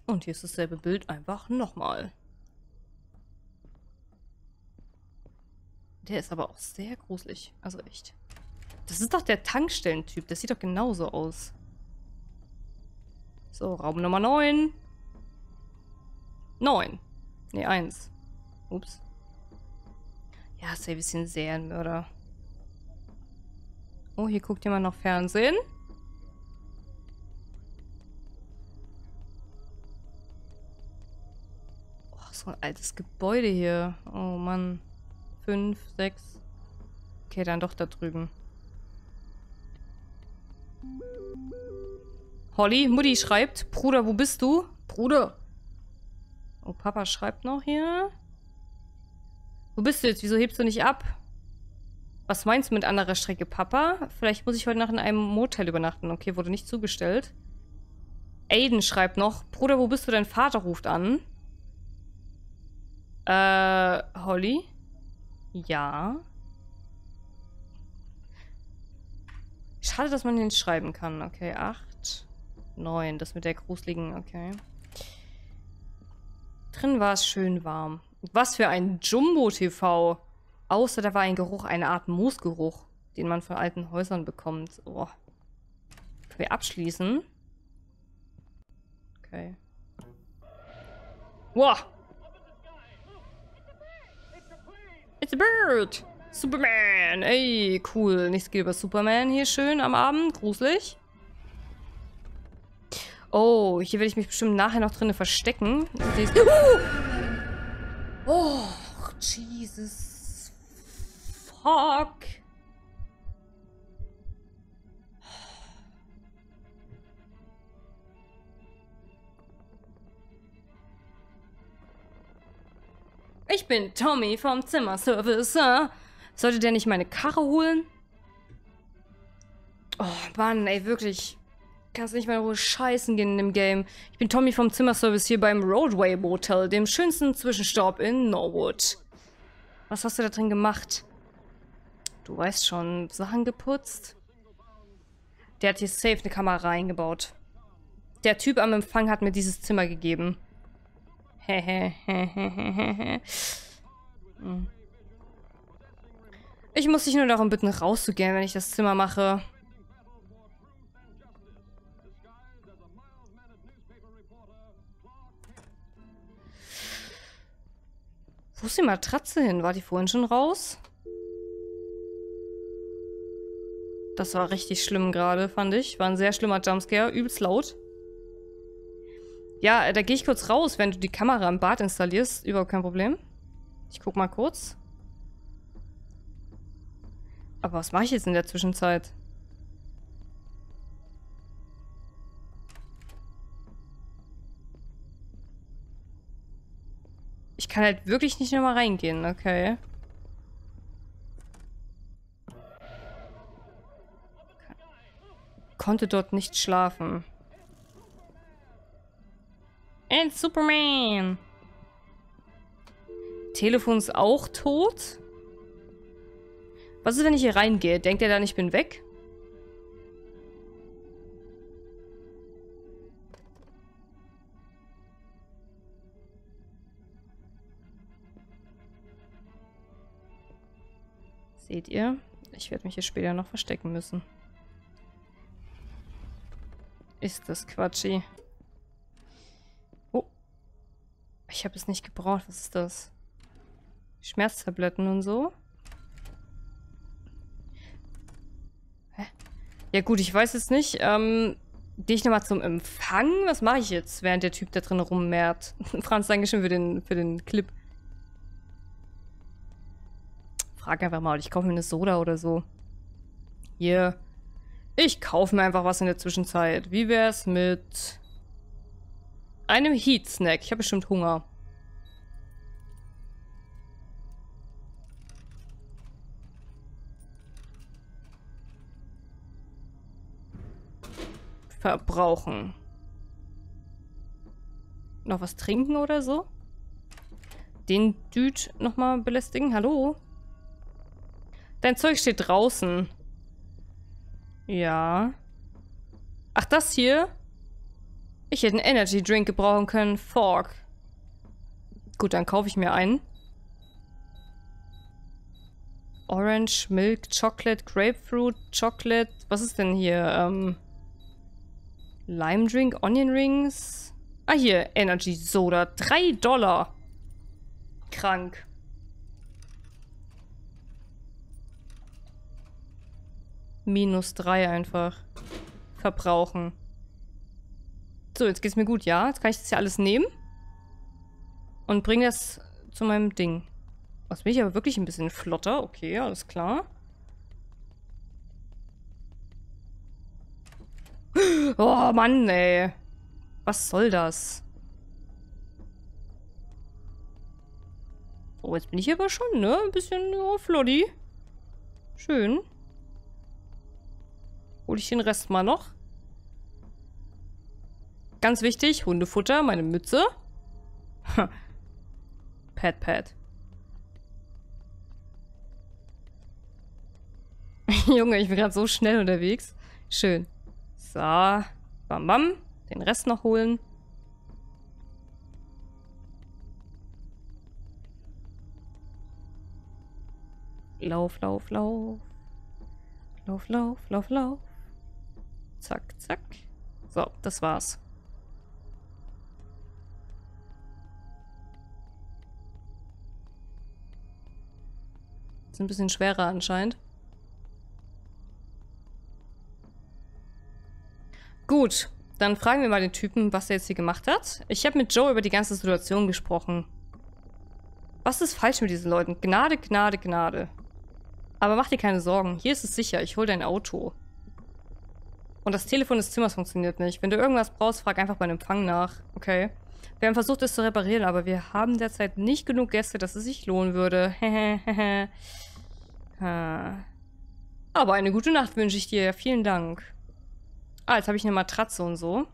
Und hier ist dasselbe Bild einfach nochmal. Der ist aber auch sehr gruselig. Also echt. Das ist doch der Tankstellentyp. Das sieht doch genauso aus. So, Raum Nummer 9. 9. Ne, 1. Ups. Ja, ist ja ein bisschen Serienmörder. Oh, hier guckt jemand noch Fernsehen. Oh, so ein altes Gebäude hier. Oh Mann. 5, 6. Okay, dann doch da drüben. Holly, Mutti schreibt. Bruder, wo bist du? Bruder. Oh, Papa schreibt noch hier. Wo bist du jetzt? Wieso hebst du nicht ab? Was meinst du mit anderer Strecke, Papa? Vielleicht muss ich heute Nacht in einem Motel übernachten. Okay, wurde nicht zugestellt. Aiden schreibt noch. Bruder, wo bist du? Dein Vater ruft an. Holly? Ja. Schade, dass man den schreiben kann. Okay, 8, 9. Das mit der gruseligen, okay. Drin war es schön warm. Was für ein Jumbo-TV. Außer da war ein Geruch, eine Art Moosgeruch, den man von alten Häusern bekommt. Oh. Können wir abschließen? Okay. Wow. It's a bird! Superman! Ey, cool. Nichts geht über Superman hier schön am Abend. Gruselig. Oh, hier werde ich mich bestimmt nachher noch drinnen verstecken. Oh, Jesus. Fuck. Ich bin Tommy vom Zimmerservice. Sollte der nicht meine Karre holen? Oh Mann, ey, wirklich. Kannst nicht mal in Ruhe scheißen gehen in dem Game. Ich bin Tommy vom Zimmerservice hier beim Roadway Motel, dem schönsten Zwischenstopp in Norwood. Was hast du da drin gemacht? Du weißt schon, Sachen geputzt. Der hat hier safe eine Kamera eingebaut. Der Typ am Empfang hat mir dieses Zimmer gegeben. Hehehehehehe. Ich muss dich nur darum bitten, rauszugehen, wenn ich das Zimmer mache. Wo ist die Matratze hin? War die vorhin schon raus? Das war richtig schlimm gerade, fand ich. War ein sehr schlimmer Jumpscare. Übelst laut. Ja, da gehe ich kurz raus, wenn du die Kamera im Bad installierst. Überhaupt kein Problem. Ich guck mal kurz. Aber was mache ich jetzt in der Zwischenzeit? Ich kann halt wirklich nicht nochmal reingehen. Okay. Konnte dort nicht schlafen. It's Superman! Telefon ist auch tot? Was ist, wenn ich hier reingehe? Denkt er dann, ich bin weg? Seht ihr? Ich werde mich hier später noch verstecken müssen. Ist das Quatschi. Oh. Ich habe es nicht gebraucht. Was ist das? Schmerztabletten und so? Hä? Ja gut, ich weiß es nicht. Gehe ich nochmal zum Empfang? Was mache ich jetzt, während der Typ da drin rummehrt? Franz, danke schön für den Clip. Frag einfach mal, ich kaufe mir eine Soda oder so. Hier. Ich kaufe mir einfach was in der Zwischenzeit. Wie wär's mit einem Heat-Snack? Ich habe bestimmt Hunger. Verbrauchen. Noch was trinken oder so? Den Dude nochmal belästigen? Hallo? Dein Zeug steht draußen. Ja. Ach, das hier? Ich hätte einen Energy Drink gebrauchen können. Fuck. Gut, dann kaufe ich mir einen. Orange, Milk, Chocolate, Grapefruit, Chocolate. Was ist denn hier? Lime Drink, Onion Rings. Ah, hier, Energy Soda. $3. Krank. -3 einfach. Verbrauchen. So, jetzt geht's mir gut, ja? Jetzt kann ich das ja alles nehmen. Und bringe das zu meinem Ding. Jetzt bin ich aber wirklich ein bisschen flotter. Okay, alles klar. Oh, Mann, ey. Was soll das? Oh, jetzt bin ich aber schon, ne? Ein bisschen floddy. Schön. Hol ich den Rest mal noch. Ganz wichtig, Hundefutter, meine Mütze. Pat, Pat. Junge, ich bin gerade so schnell unterwegs. Schön. So, bam, bam. Den Rest noch holen. Lauf, lauf, lauf. Lauf, lauf, lauf, lauf. Zack, zack. So, das war's. Ist ein bisschen schwerer anscheinend. Gut, dann fragen wir mal den Typen, was er jetzt hier gemacht hat. Ich habe mit Joe über die ganze Situation gesprochen. Was ist falsch mit diesen Leuten? Gnade, Gnade, Gnade. Aber mach dir keine Sorgen. Hier ist es sicher. Ich hole dein Auto. Und das Telefon des Zimmers funktioniert nicht. Wenn du irgendwas brauchst, frag einfach beim Empfang nach. Okay. Wir haben versucht, es zu reparieren, aber wir haben derzeit nicht genug Gäste, dass es sich lohnen würde. Aber eine gute Nacht wünsche ich dir. Vielen Dank. Ah, jetzt habe ich eine Matratze und so.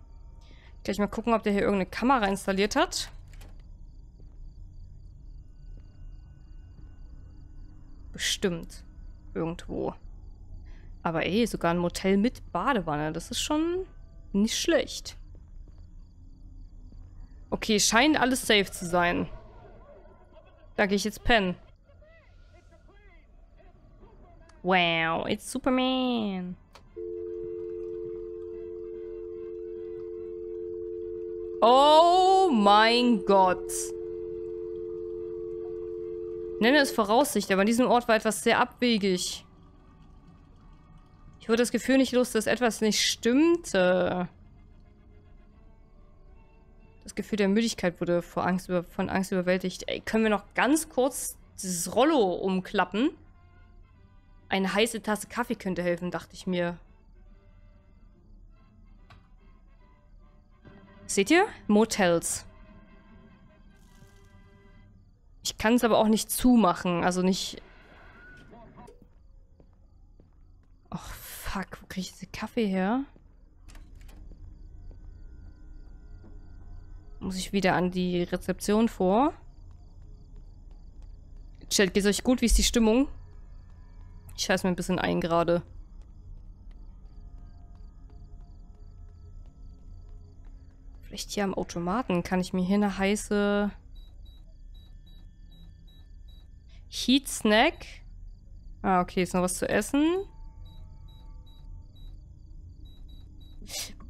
Gleich mal gucken, ob der hier irgendeine Kamera installiert hat. Bestimmt. Irgendwo. Aber ey, sogar ein Motel mit Badewanne. Das ist schon nicht schlecht. Okay, scheint alles safe zu sein. Da gehe ich jetzt pennen. Wow, it's Superman. Oh mein Gott. Nenne es Voraussicht, aber an diesem Ort war etwas sehr abwegig. Ich wurde das Gefühl nicht los, dass etwas nicht stimmte. Das Gefühl der Müdigkeit wurde von Angst überwältigt. Ey, können wir noch ganz kurz dieses Rollo umklappen? Eine heiße Tasse Kaffee könnte helfen, dachte ich mir. Seht ihr? Motels. Ich kann es aber auch nicht zumachen, also nicht... Och, fuck, wo kriege ich diesen Kaffee her? Muss ich wieder an die Rezeption vor? Chat, geht's euch gut? Wie ist die Stimmung? Ich scheiß mir ein bisschen ein gerade. Vielleicht hier am Automaten kann ich mir hier eine heiße... Heat Snack. Ah, okay, ist noch was zu essen.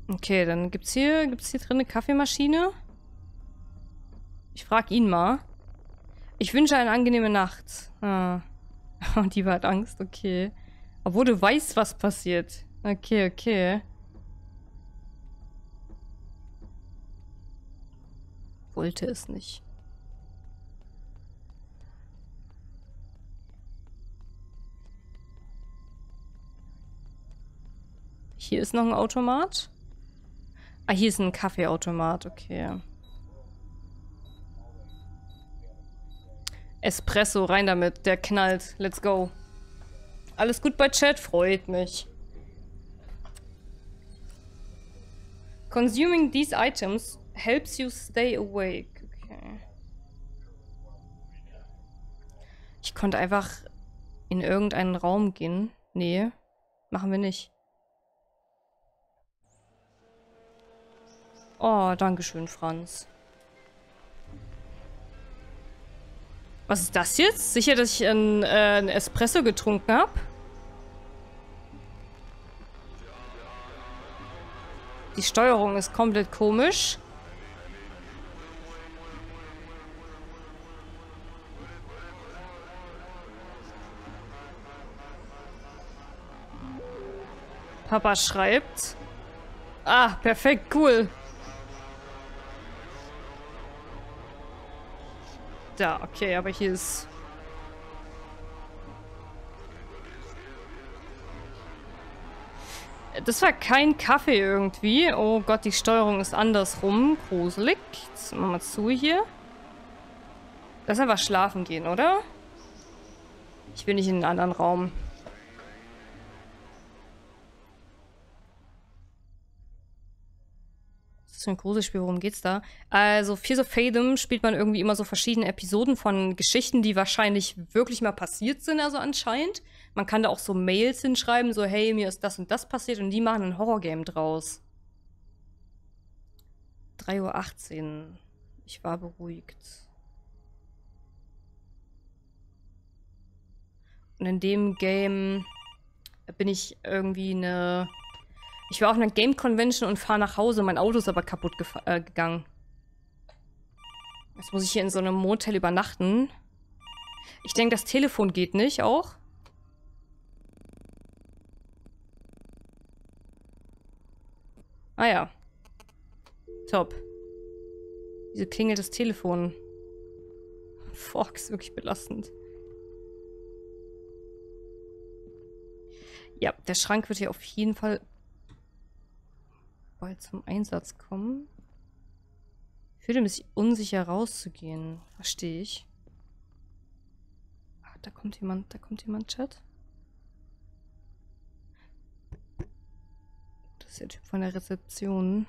Okay, dann gibt's hier drin eine Kaffeemaschine? Ich frag ihn mal. Ich wünsche eine angenehme Nacht. Ah. Und die hat Angst, okay. Obwohl du weißt, was passiert. Okay, okay. Wollte es nicht. Hier ist noch ein Automat. Ah, hier ist ein Kaffeeautomat, okay. Espresso, rein damit, der knallt. Let's go. Alles gut bei Chat, freut mich. Consuming these items helps you stay awake. Okay. Ich konnte einfach in irgendeinen Raum gehen. Nee, machen wir nicht. Oh, dankeschön, Franz. Was ist das jetzt? Sicher, dass ich einen Espresso getrunken habe? Die Steuerung ist komplett komisch. Papa schreibt. Ah, perfekt, cool. Da, okay, aber hier ist... Das war kein Kaffee irgendwie. Oh Gott, die Steuerung ist andersrum. Gruselig. Jetzt machen wir mal zu hier. Lass einfach schlafen gehen, oder? Ich will nicht in einen anderen Raum. Ein großes Spiel, worum geht's da? Also, Fears of Fathom spielt man irgendwie immer so verschiedene Episoden von Geschichten, die wahrscheinlich wirklich mal passiert sind, also anscheinend. Man kann da auch so Mails hinschreiben, so, hey, mir ist das und das passiert, und die machen ein Horrorgame draus. 3:18 Uhr. Ich war beruhigt. Und in dem Game bin ich irgendwie eine... Ich war auf einer Game-Convention und fahre nach Hause. Mein Auto ist aber kaputt gegangen. Jetzt muss ich hier in so einem Motel übernachten. Ich denke, das Telefon geht nicht auch. Ah ja. Top. Wieso klingelt das Telefon? Fuck, ist wirklich belastend. Ja, der Schrank wird hier auf jeden Fall... bald zum Einsatz kommen. Ich fühle mich unsicher, rauszugehen. Verstehe ich. Ah, da kommt jemand, Chat. Das ist der Typ von der Rezeption.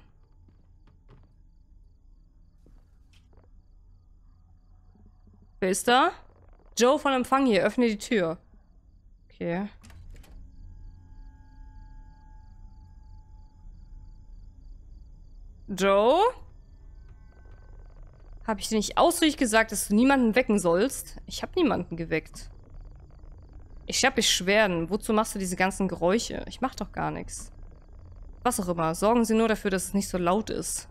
Wer ist da? Joe von Empfang hier, öffne die Tür. Okay. Joe? Habe ich dir nicht ausdrücklich gesagt, dass du niemanden wecken sollst? Ich habe niemanden geweckt. Ich habe Beschwerden. Wozu machst du diese ganzen Geräusche? Ich mache doch gar nichts. Was auch immer. Sorgen Sie nur dafür, dass es nicht so laut ist.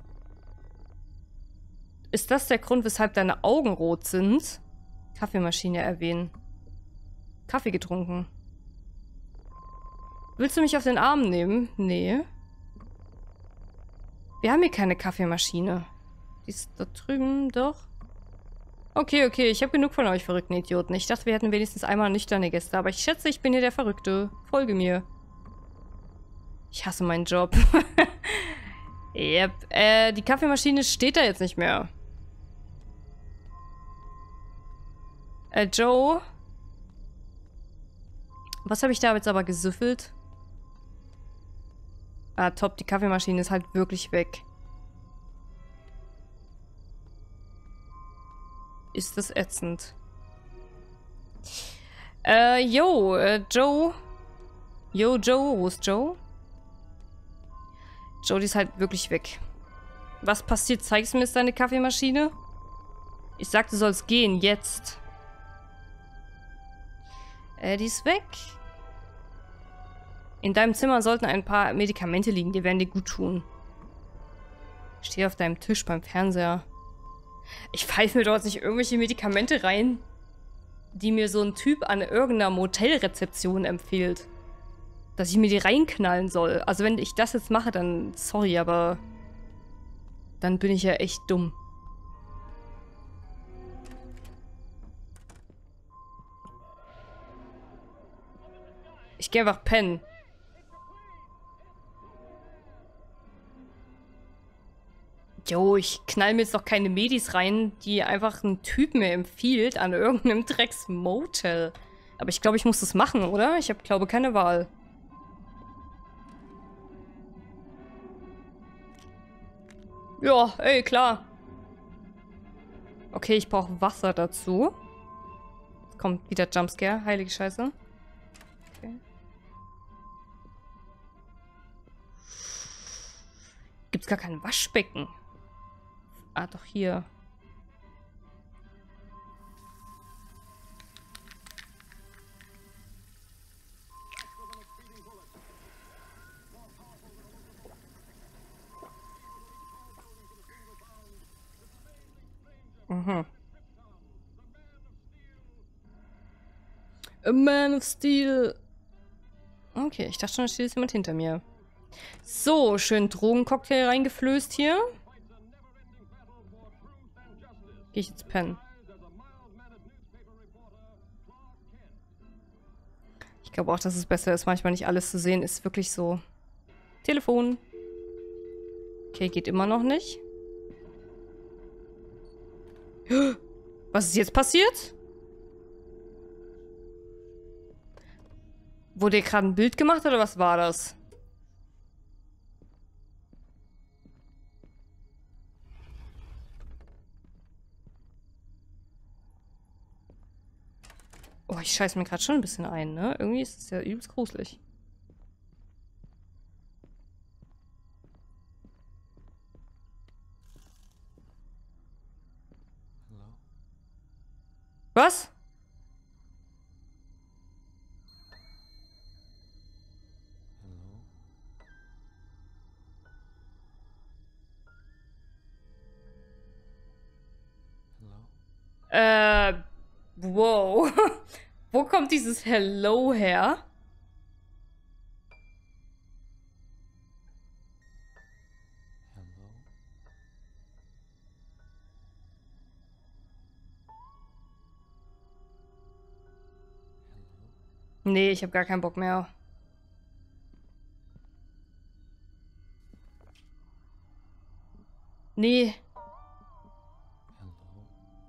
Ist das der Grund, weshalb deine Augen rot sind? Kaffeemaschine erwähnen. Kaffee getrunken. Willst du mich auf den Arm nehmen? Nee. Wir haben hier keine Kaffeemaschine. Die ist da drüben, doch. Okay, okay, ich habe genug von euch verrückten Idioten. Ich dachte, wir hätten wenigstens einmal nüchterne Gäste, aber ich schätze, ich bin hier der Verrückte. Folge mir. Ich hasse meinen Job. Yep, die Kaffeemaschine steht da jetzt nicht mehr. Joe? Was habe ich da jetzt aber gesüffelt? Ah, top, die Kaffeemaschine ist halt wirklich weg. Ist das ätzend. Joe. Yo, Joe, wo ist Joe? Joe, die ist halt wirklich weg. Was passiert? Zeigst du mir jetzt deine Kaffeemaschine? Ich sag, du sollst gehen, jetzt. Die ist weg. In deinem Zimmer sollten ein paar Medikamente liegen. Die werden dir gut tun. Steh auf deinem Tisch beim Fernseher. Ich pfeife mir dort nicht irgendwelche Medikamente rein, die mir so ein Typ an irgendeiner Motelrezeption empfiehlt. Dass ich mir die reinknallen soll. Also wenn ich das jetzt mache, dann sorry, aber dann bin ich ja echt dumm. Ich gehe einfach pennen. Jo, ich knall mir jetzt doch keine Medis rein, die einfach einen Typen mir empfiehlt an irgendeinem Drecks-Motel. Aber ich glaube, ich muss das machen, oder? Ich habe, glaube, keine Wahl. Ja, ey, klar. Okay, ich brauche Wasser dazu. Jetzt kommt wieder Jumpscare, heilige Scheiße. Okay. Gibt's gar kein Waschbecken. Ah, doch hier. Mhm. A Man of Steel. Okay, ich dachte schon, da steht jetzt jemand hinter mir. So, schön Drogencocktail reingeflößt hier. Gehe ich jetzt pennen. Ich glaube auch, dass es besser ist, manchmal nicht alles zu sehen. Ist wirklich so. Telefon. Okay, geht immer noch nicht. Was ist jetzt passiert? Wurde hier gerade ein Bild gemacht oder was war das? Oh, ich scheiße mir gerade schon ein bisschen ein, ne? Irgendwie ist es ja übelst gruselig. Was? Wow. Wo kommt dieses Hello her? Nee, ich habe gar keinen Bock mehr. Nee.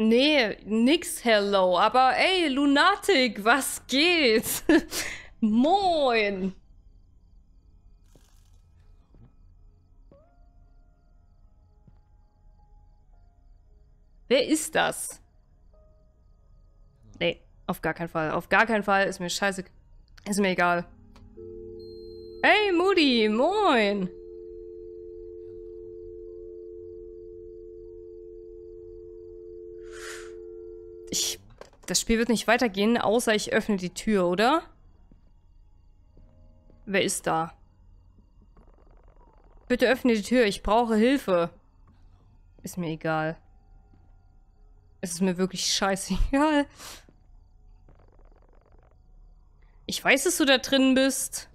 Nee, nix hello. Aber ey, Lunatic, was geht? Moin. Wer ist das? Nee. Auf gar keinen Fall. Auf gar keinen Fall. Ist mir scheiße. Ist mir egal. Hey, Moody. Moin. Das Spiel wird nicht weitergehen, außer ich öffne die Tür, oder? Wer ist da? Bitte öffne die Tür. Ich brauche Hilfe. Ist mir egal. Es ist mir wirklich scheißegal. Ich weiß, dass du da drin bist.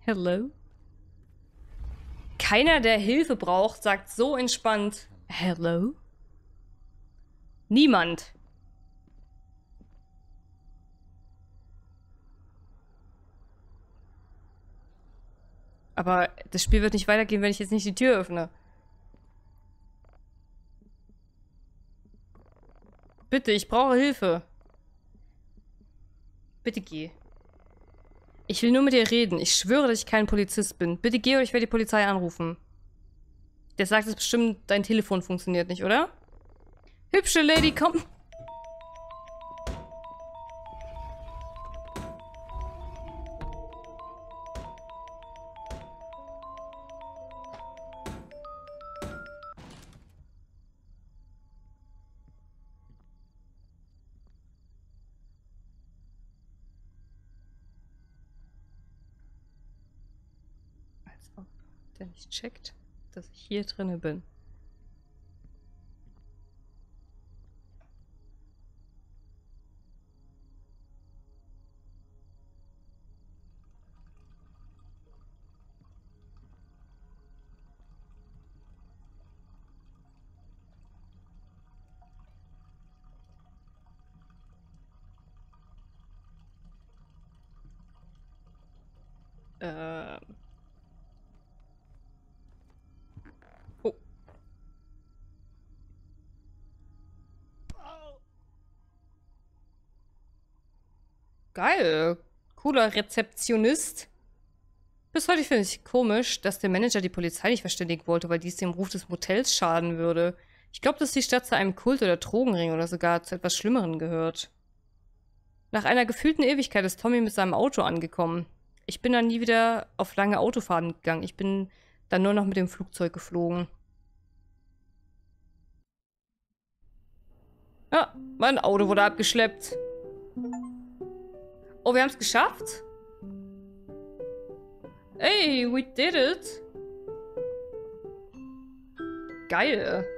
Hello? Keiner, der Hilfe braucht, sagt so entspannt Hello? Niemand. Aber das Spiel wird nicht weitergehen, wenn ich jetzt nicht die Tür öffne. Bitte, ich brauche Hilfe. Bitte geh. Ich will nur mit dir reden. Ich schwöre, dass ich kein Polizist bin. Bitte geh oder ich werde die Polizei anrufen. Der sagt es bestimmt, dein Telefon funktioniert nicht, oder? Hübsche Lady, komm. Als ob der nicht checkt, dass ich hier drinne bin. Oh. Geil. Cooler Rezeptionist. Bis heute finde ich komisch, dass der Manager die Polizei nicht verständigen wollte, weil dies dem Ruf des Motels schaden würde. Ich glaube, dass die Stadt zu einem Kult oder Drogenring oder sogar zu etwas Schlimmerem gehört. Nach einer gefühlten Ewigkeit ist Tommy mit seinem Auto angekommen. Ich bin dann nie wieder auf lange Autofahrten gegangen. Ich bin dann nur noch mit dem Flugzeug geflogen. Ja, mein Auto wurde abgeschleppt. Oh, wir haben es geschafft? Hey, we did it. Geil.